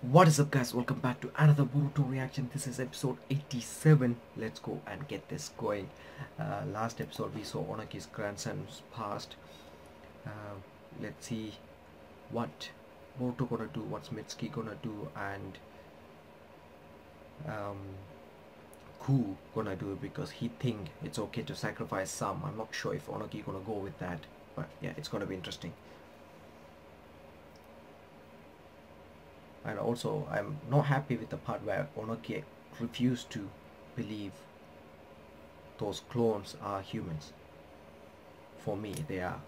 What is up guys, welcome back to another Boruto reaction. This is episode 87. Let's go and get this going. Last episode we saw Onoki's grandson's past. Let's see what Boruto gonna do, what's Mitsuki gonna do, and Ku gonna do, because he think it's okay to sacrifice some. I'm not sure if Onoki gonna go with that, but yeah, it's gonna be interesting. And also, I'm not happy with the part where Onoki refused to believe those clones are humans. For me, they are.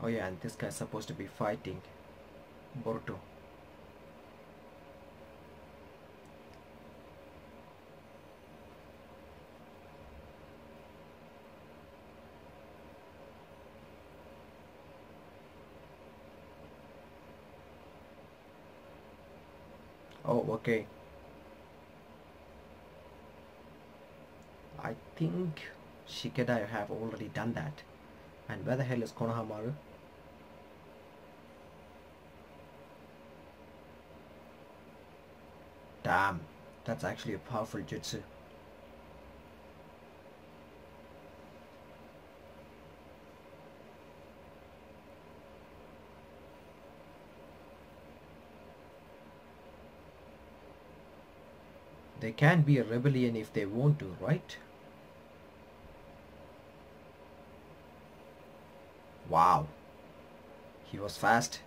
Oh yeah, and this guy's supposed to be fighting Boruto. Oh, okay. I think Shikadai have already done that. And where the hell is Konohamaru? Damn, that's actually a powerful jutsu. They can be a rebellion if they want to, right? Wow, he was fast.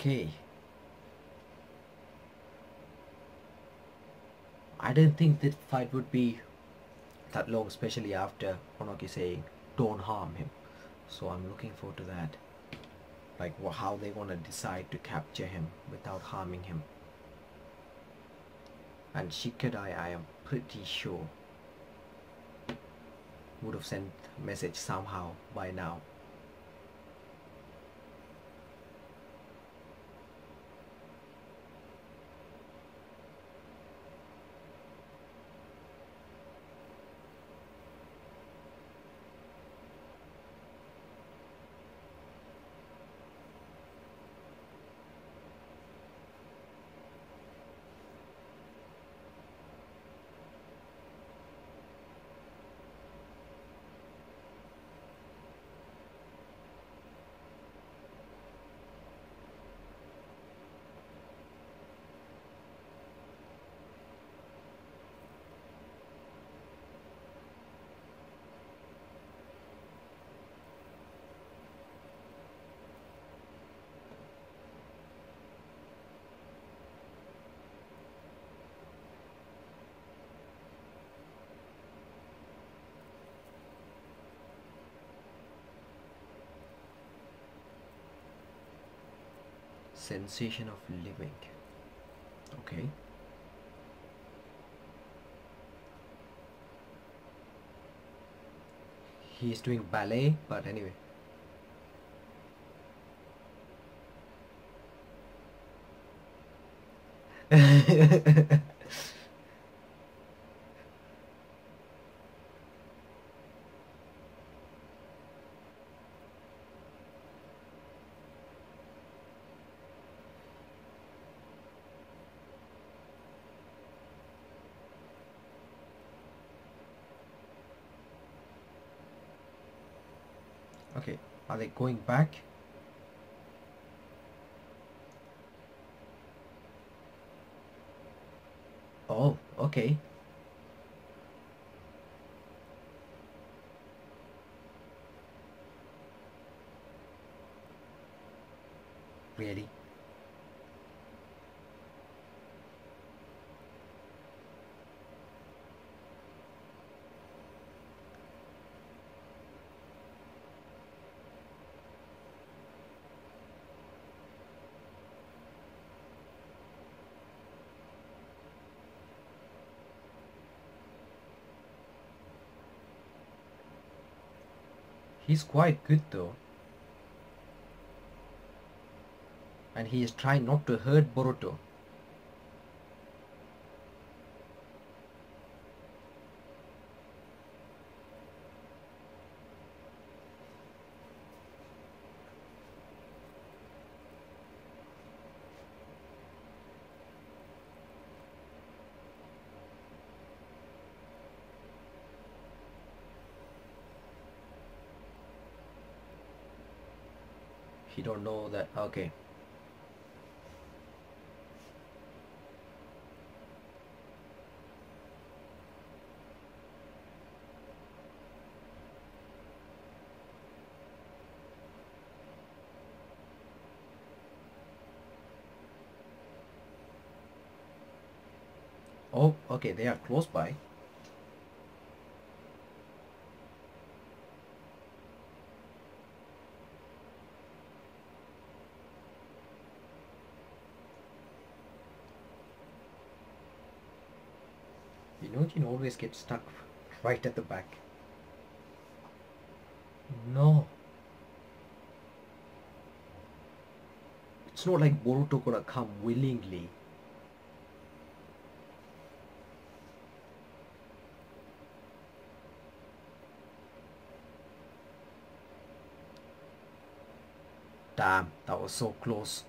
Okay. I didn't think this fight would be that long, especially after Onoki saying don't harm him. So I'm looking forward to that. Like how they want to decide to capture him without harming him. And Shikadai, I am pretty sure, would have sent a message somehow by now. Sensation of living. Okay. He is doing ballet, but anyway. Okay, are they going back? Oh, okay. Really? He's quite good though. And he is trying not to hurt Boruto. He don't know that. Okay. Oh, okay, they are close by. Inojin always gets stuck right at the back. No. It's not like Boruto gonna come willingly. Damn, that was so close.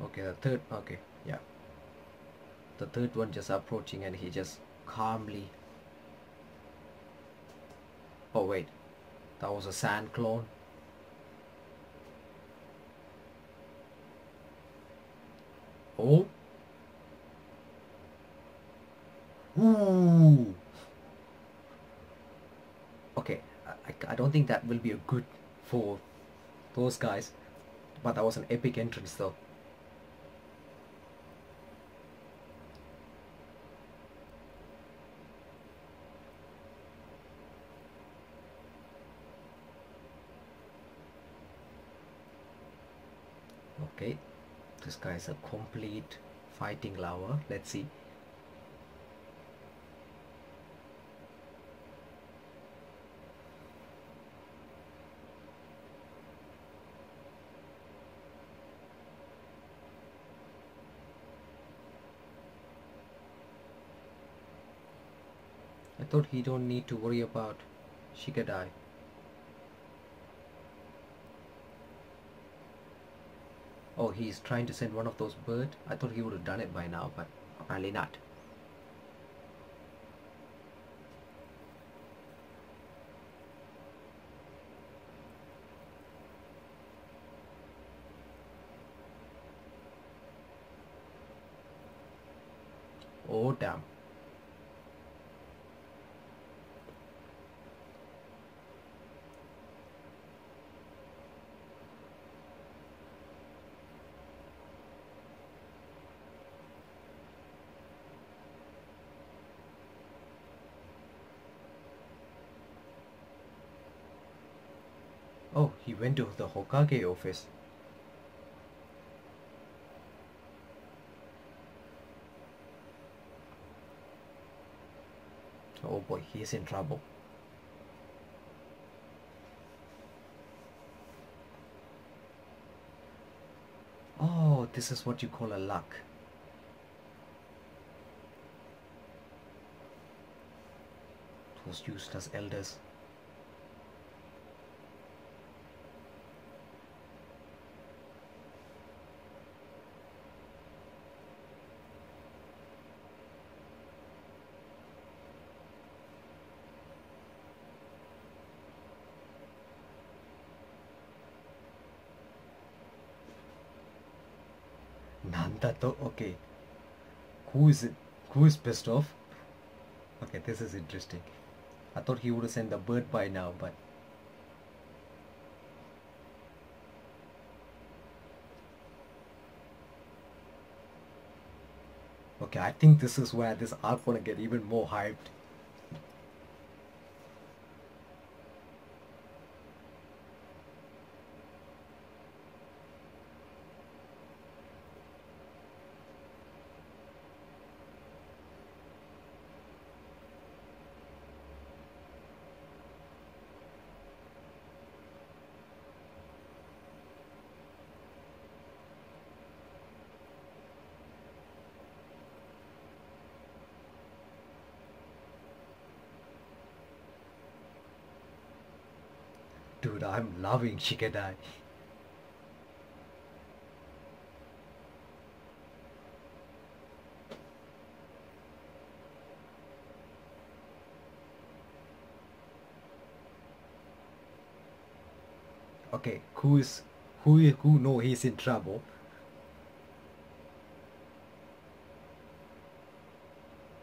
Okay, the third, okay, yeah. The third one just approaching and he just calmly... Oh wait, that was a sand clone. Oh. Ooh. Okay, I don't think that will be a good for those guys. But that was an epic entrance though. Okay, this guy is a complete fighting lover. Let's see. I thought he don't need to worry about Shikadai. Oh, he's trying to send one of those birds. I thought he would have done it by now, but apparently not. Oh, damn. Oh, he went to the Hokage office. Oh boy, he's in trouble. Oh, this is what you call a luck. Those useless elders. Nandato, okay. Ku is pissed off. Okay, this is interesting. I thought he would have sent the bird by now, but Okay, I think this is where this arc gonna get even more hyped. Dude, I'm loving Shikadai. Okay, who know he's in trouble?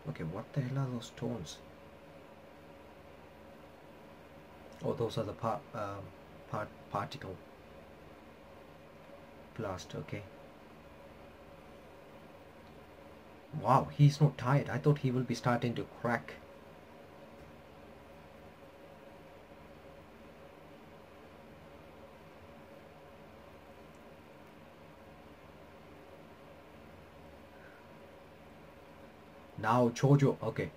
Okay, what the hell are those stones? Oh, those are the particle blast. Okay. Wow, he's not tired. I thought he will be starting to crack. Now Choji. Okay.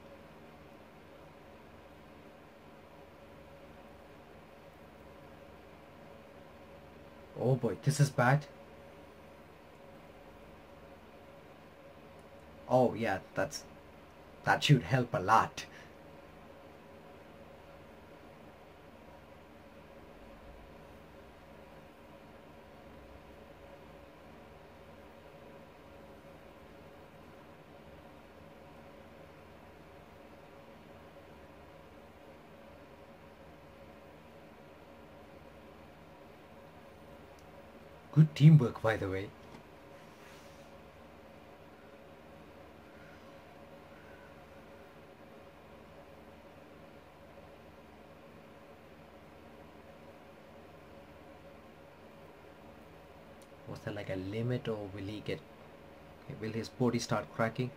Oh boy, this is bad. Oh yeah, that should help a lot. Good teamwork, by the way. Was there like a limit, or will he get... will his body start cracking?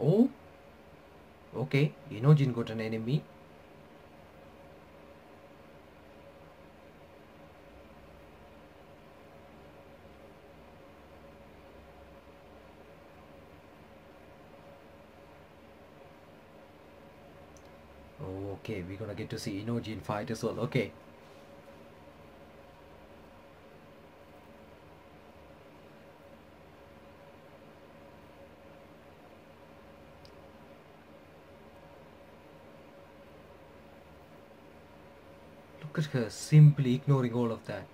Oh! Okay, Inojin got an enemy. Okay, we're gonna get to see Inojin fight as well. Okay. Look at her simply ignoring all of that.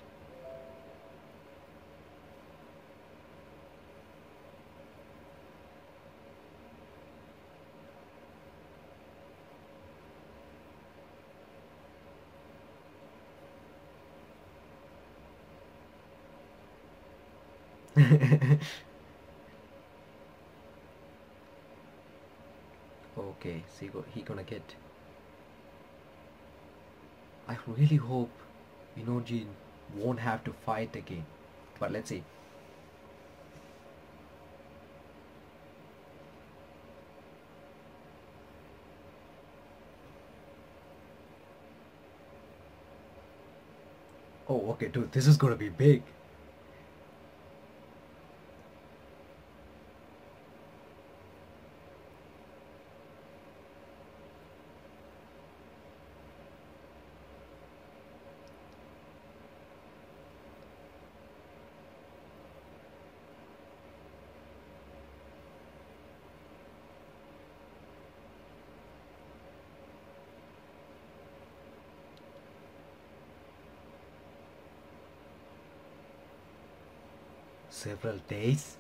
Okay, so he gonna get... I really hope Inojin won't have to fight again, but let's see. Oh, okay, dude, this is gonna be big. Several days.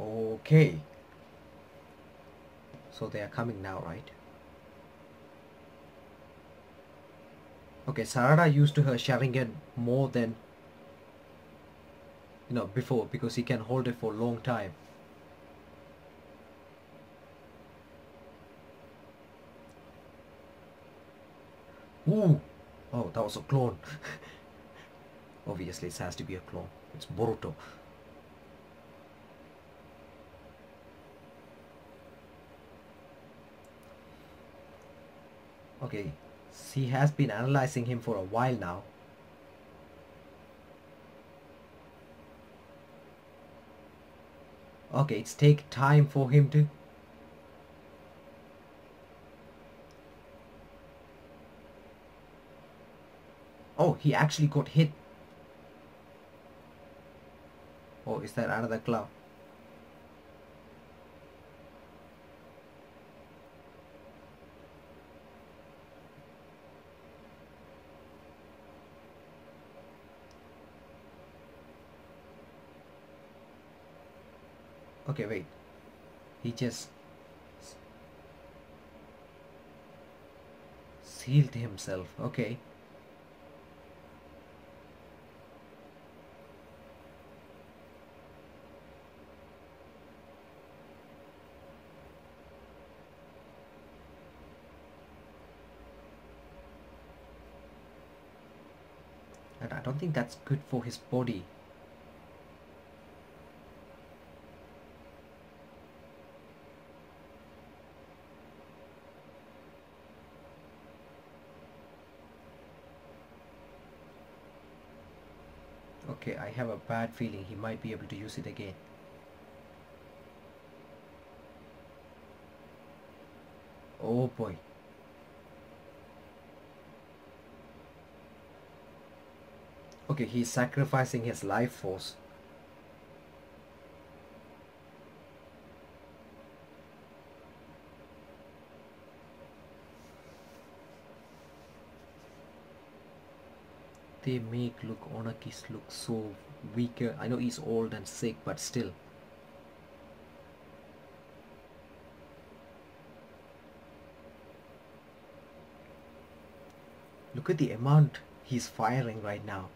Okay. So they are coming now, right? Okay, Sarada used her Sharingan more than, you know, before, because he can hold it for a long time. Ooh! Oh, that was a clone. Obviously, it has to be a clone. It's Boruto. Okay, she has been analyzing him for a while now. Okay, it's take time for him to... Oh, he actually got hit. Oh, is that another club? Okay, wait. He just sealed himself. Okay. And I don't think that's good for his body. Okay, I have a bad feeling he might be able to use it again. Oh boy. Okay, he's sacrificing his life force. They make Onoki's look so weaker. I know he's old and sick, but still. Look at the amount he's firing right now.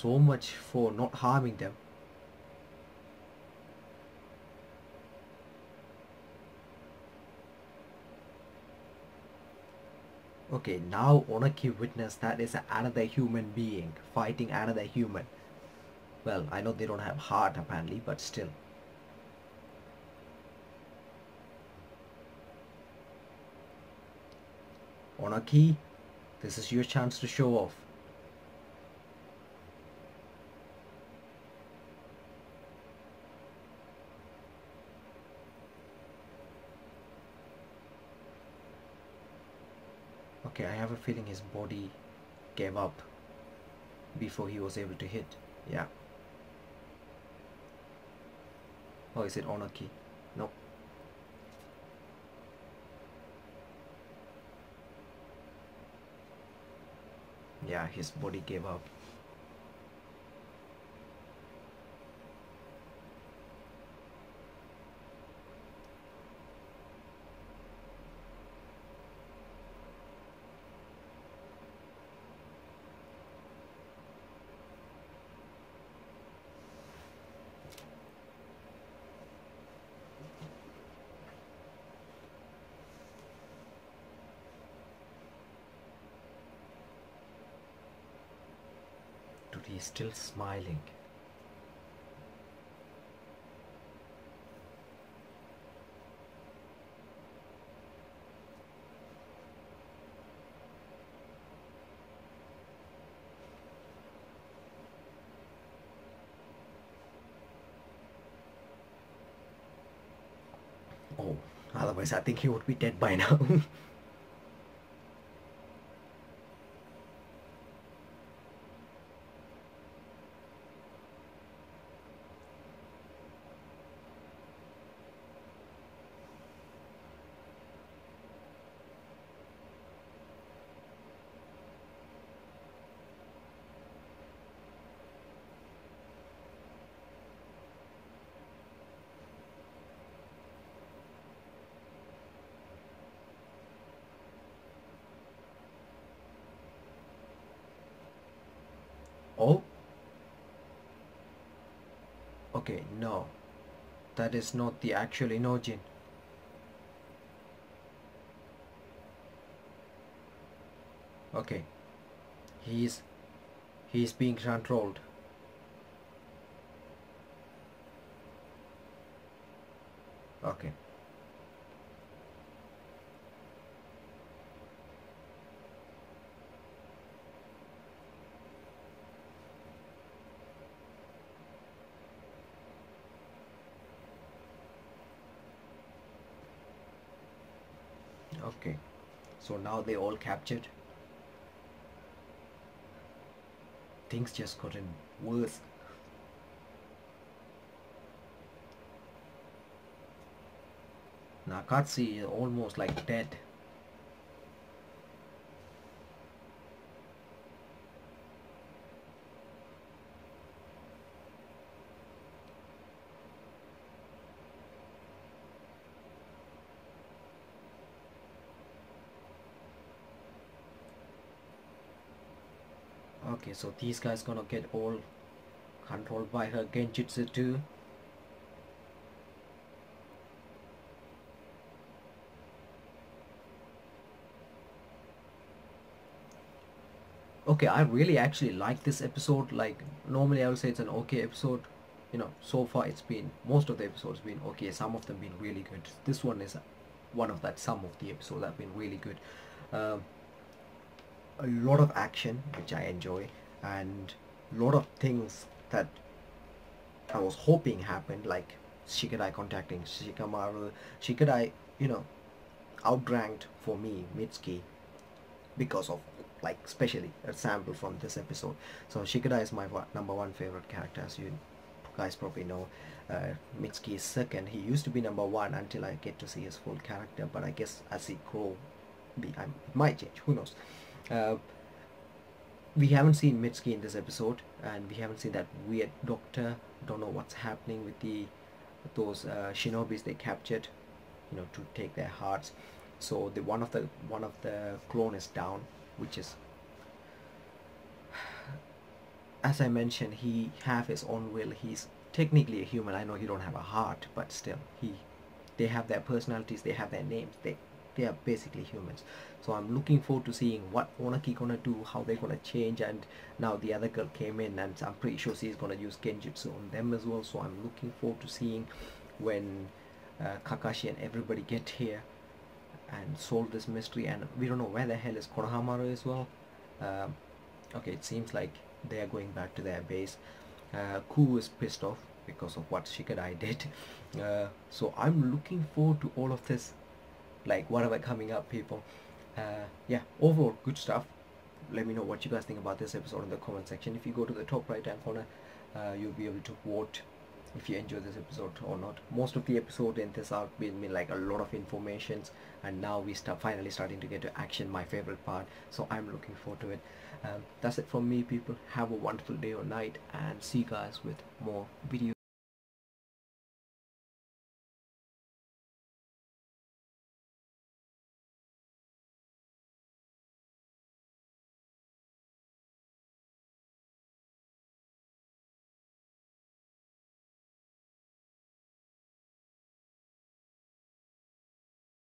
So much for not harming them. Okay, now Onoki witnessed that is another human being fighting another human. Well, I know they don't have heart apparently, but still. Onoki, this is your chance to show off. Okay, I have a feeling his body gave up before he was able to hit. Yeah. Oh, is it Onoki? Nope. Yeah, his body gave up. He's still smiling. Oh, otherwise I think he would be dead by now. Okay, no. That is not the actual Inojin. Okay. He is being controlled. Okay. Okay, so now they all captured. Things just gotten worse. Nakatsu is almost like dead. Okay, so these guys gonna get all controlled by her genjutsu too. Okay, I really actually like this episode. Like, normally I would say it's an okay episode. You know, so far it's been, most of the episodes been okay, some of them been really good. This one is one of that, some of the episodes that have been really good. A lot of action, which I enjoy, and a lot of things that I was hoping happened, like Shikadai contacting Shikamaru. Shikadai, you know, outranked for me Mitsuki because of, like, especially a sample from this episode. So Shikadai is my number 1 favorite character, as you guys probably know. Mitsuki is second. He used to be number 1 until I get to see his full character, but I guess as he grows, it might change, who knows. We haven't seen Mitsuki in this episode, and we haven't seen that weird doctor. Don't know what's happening with those shinobis they captured, you know, to take their hearts. So the one of the clone is down, which is, as I mentioned, he have his own will. He's technically a human. I know he don't have a heart, but still they have their personalities, they have their names, they are basically humans. So I'm looking forward to seeing what Onoki gonna do, how they're gonna change. And now the other girl came in, and I'm pretty sure she's gonna use genjutsu on them as well. So I'm looking forward to seeing when Kakashi and everybody get here and solve this mystery. And we don't know where the hell is Konohamaru as well. Okay, it seems like they are going back to their base. Ku is pissed off because of what Shikadai did. So I'm looking forward to all of this. Like, whatever coming up, people. Yeah, overall good stuff. Let me know what you guys think about this episode in the comment section. If you go to the top right hand corner, you'll be able to vote if you enjoy this episode or not. Most of the episode in this have been like a lot of informations, and now we finally starting to get to action, my favorite part. So I'm looking forward to it. That's it from me, people. Have a wonderful day or night, and see you guys with more videos.